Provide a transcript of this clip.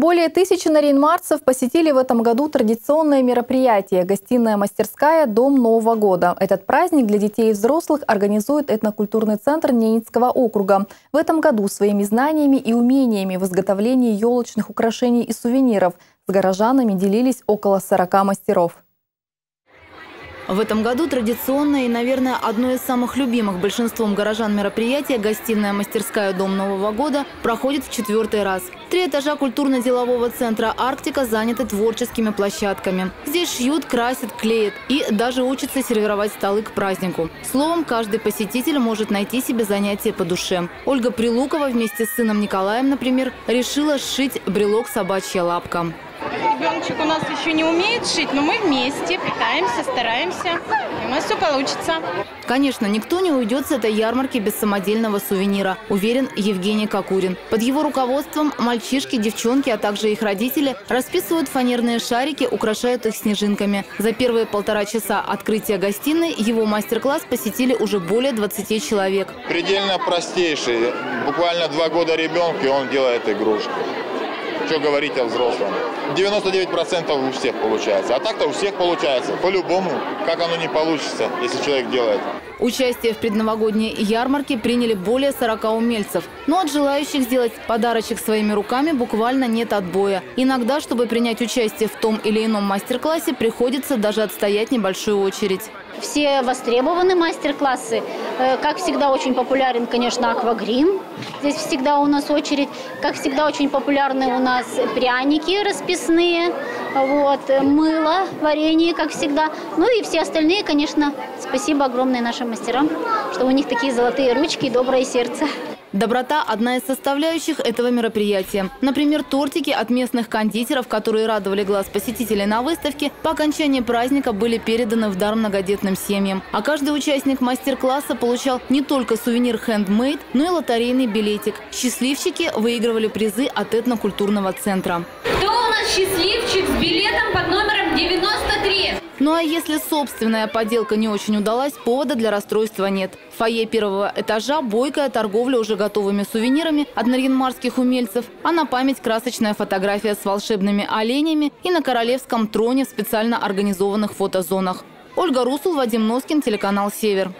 Более 1000 нарьян-марцев посетили в этом году традиционное мероприятие – гостиная мастерская «Дом Нового года». Этот праздник для детей и взрослых организует Этнокультурный центр Ненецкого округа. В этом году своими знаниями и умениями в изготовлении елочных украшений и сувениров с горожанами делились около 40 мастеров. В этом году традиционное и, наверное, одно из самых любимых большинством горожан мероприятие «Гостиная мастерская Дом Нового года» проходит в 4-й раз. 3 этажа культурно-делового центра «Арктика» заняты творческими площадками. Здесь шьют, красят, клеят и даже учатся сервировать столы к празднику. Словом, каждый посетитель может найти себе занятие по душе. Ольга Прилукова вместе с сыном Николаем, например, решила сшить брелок «Собачья лапка». Ребеночек у нас еще не умеет шить, но мы вместе пытаемся, стараемся, и у нас все получится. Конечно, никто не уйдет с этой ярмарки без самодельного сувенира, уверен Евгений Кокурин. Под его руководством мальчишки, девчонки, а также их родители расписывают фанерные шарики, украшают их снежинками. За первые 1,5 часа открытия гостиной его мастер-класс посетили уже более 20 человек. Предельно простейший, буквально 2 года ребенку, и он делает игрушку. Что говорить о взрослом? 99% у всех получается. А так-то у всех получается. По-любому, как оно не получится, если человек делает. Участие в предновогодней ярмарке приняли более 40 умельцев. Но от желающих сделать подарочек своими руками буквально нет отбоя. Иногда, чтобы принять участие в том или ином мастер-классе, приходится даже отстоять небольшую очередь. Все востребованы мастер-классы. Как всегда, очень популярен, конечно, аквагрим. Здесь всегда у нас очередь. Как всегда, очень популярны у нас пряники расписные, вот, мыло, варенье, как всегда. Ну и все остальные, конечно, спасибо огромное нашим мастерам, что у них такие золотые ручки и доброе сердце. Доброта – одна из составляющих этого мероприятия. Например, тортики от местных кондитеров, которые радовали глаз посетителей на выставке, по окончании праздника были переданы в дар многодетным семьям. А каждый участник мастер-класса получал не только сувенир хендмейд, но и лотерейный билетик. Счастливчики выигрывали призы от этнокультурного центра. Кто у нас счастливчик с билетом под номером 93? Ну а если собственная поделка не очень удалась, повода для расстройства нет. В фойе 1-го этажа бойкая торговля уже готовыми сувенирами от нарьян-марских умельцев, а на память красочная фотография с волшебными оленями и на королевском троне в специально организованных фотозонах. Ольга Русул, Вадим Носкин, телеканал «Север».